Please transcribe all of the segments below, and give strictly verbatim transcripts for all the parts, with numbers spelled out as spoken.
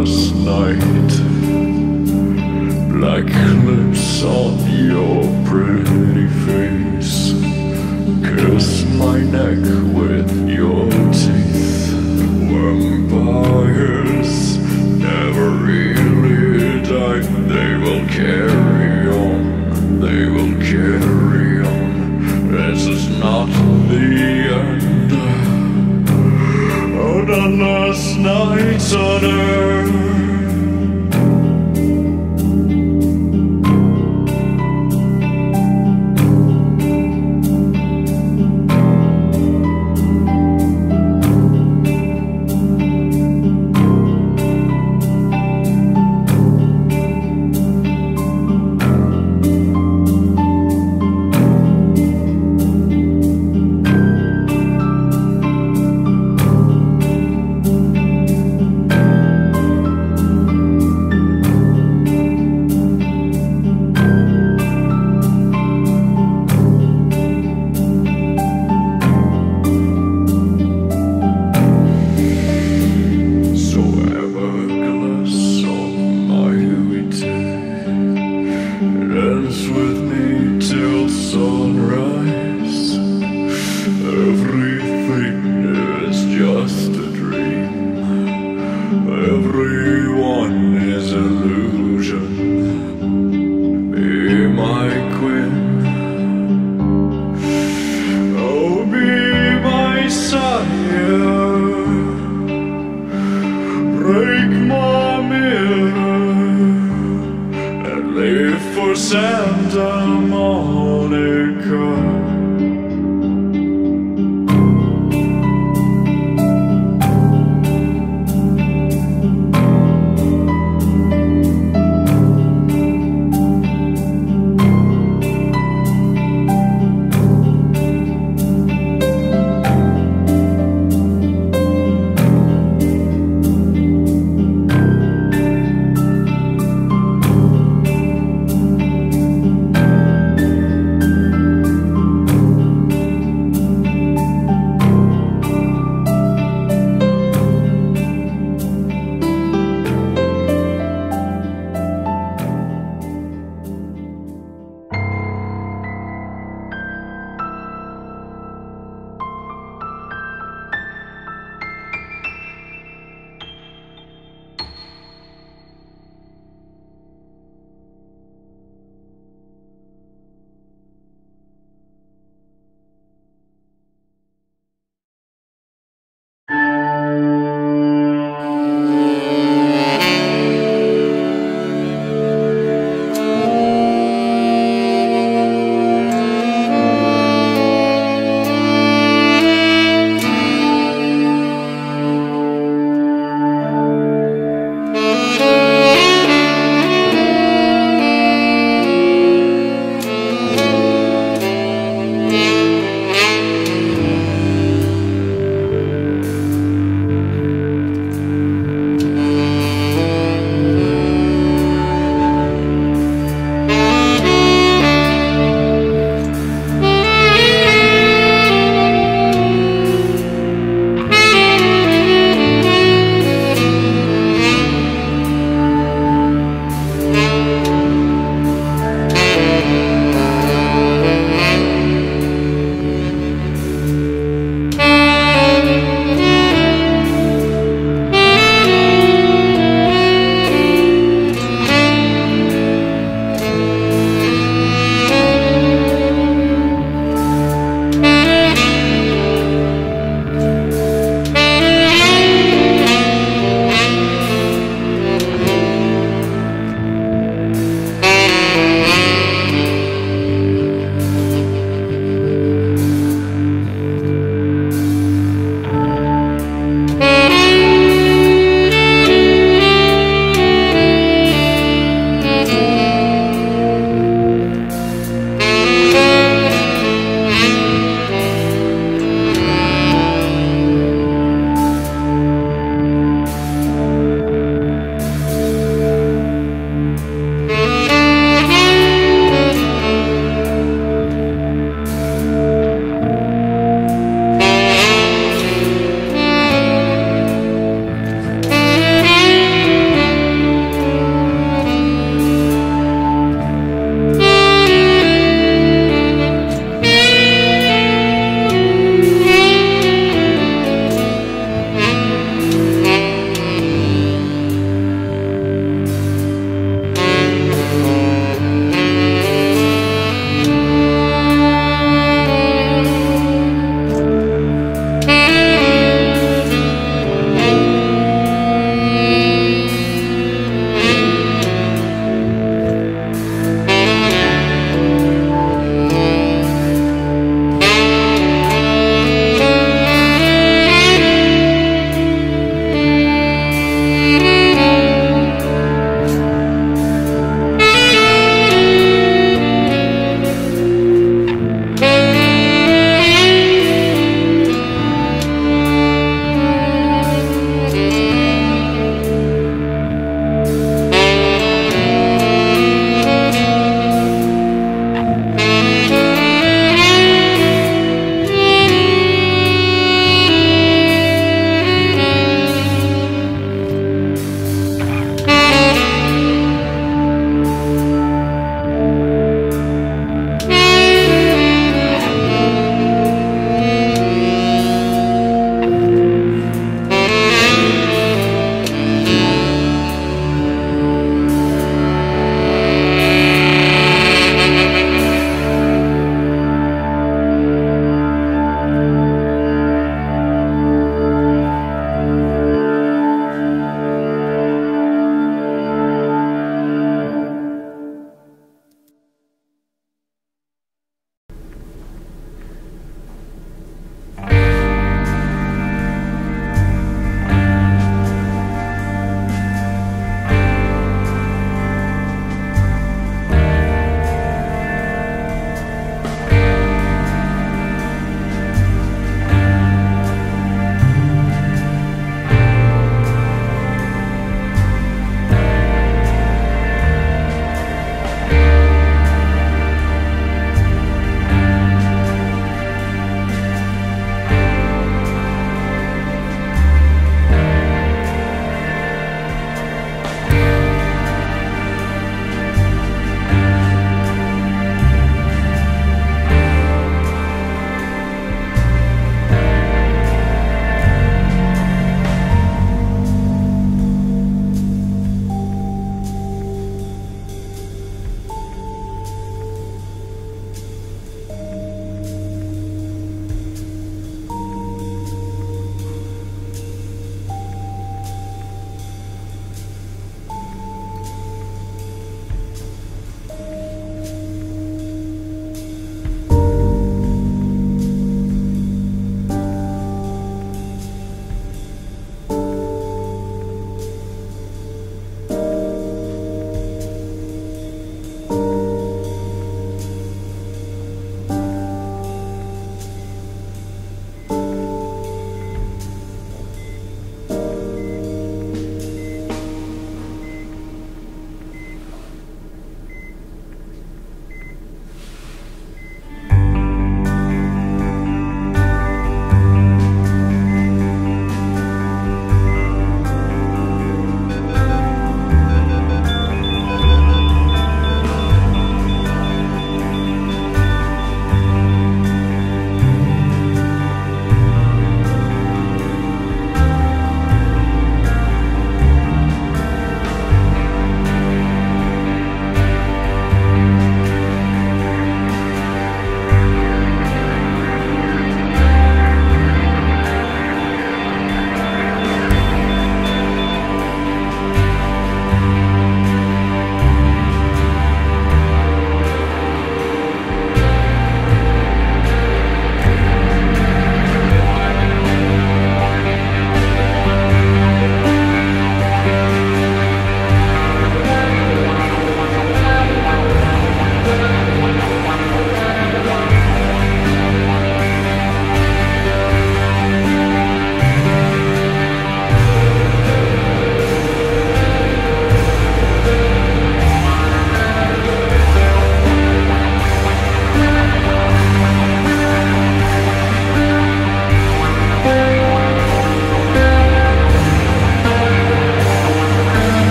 last night. Black lips on your pretty face. Kiss my neck with your teeth. Vampires never really die. They will carry on, they will carry on. This is not the end. On our last night's on earth. Santa Monica.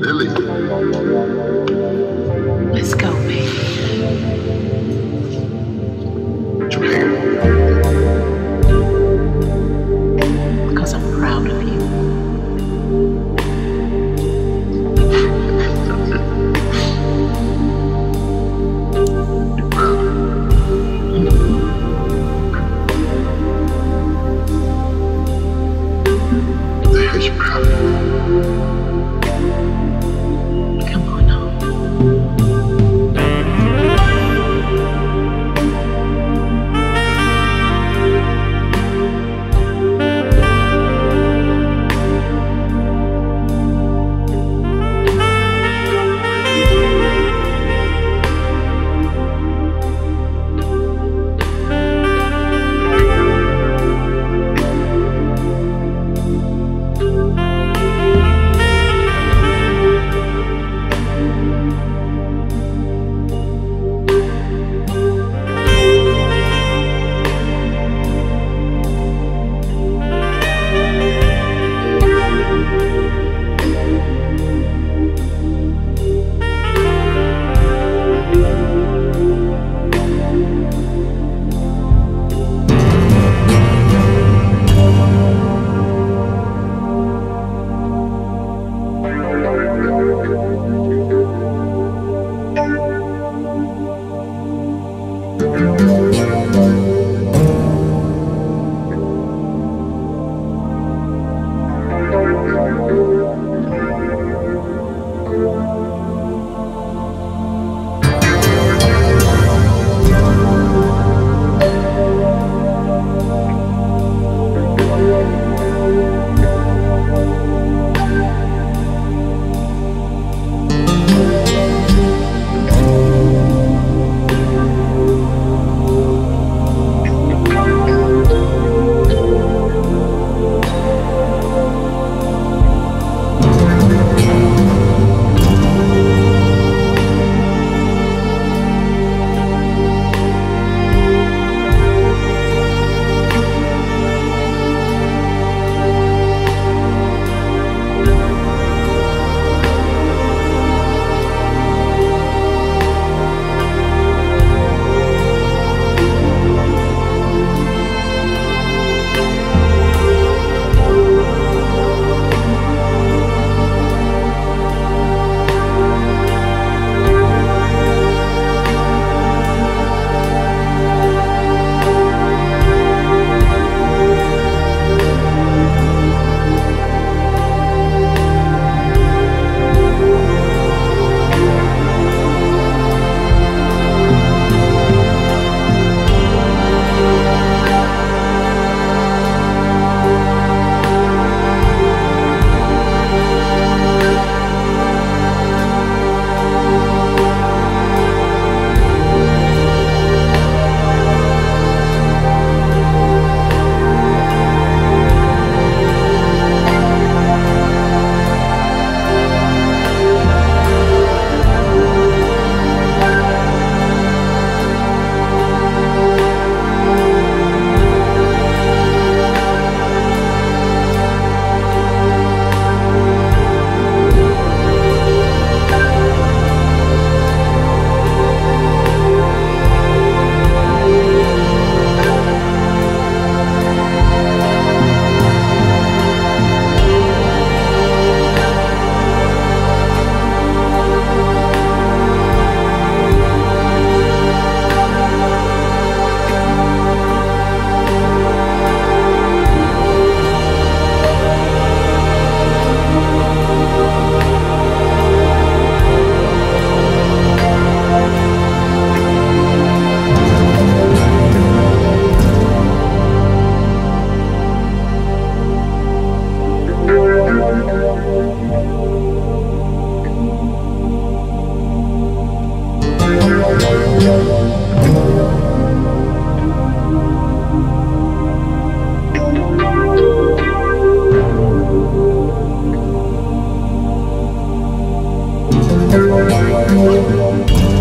Let's go, baby. Dragon. Because I'm proud of you. You're proud of me. They hate you proud. We'll be right back.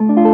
you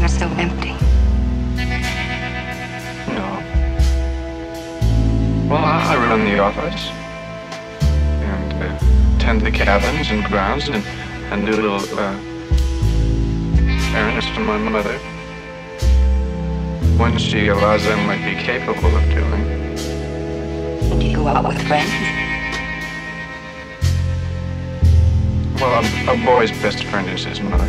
mine are so empty. No. Well, I run the office and uh, tend the cabins and grounds and, and do little uh, errands for my mother. When she allows them, might be capable of doing. Do you go out with friends? Well, a, a boy's best friend is his mother.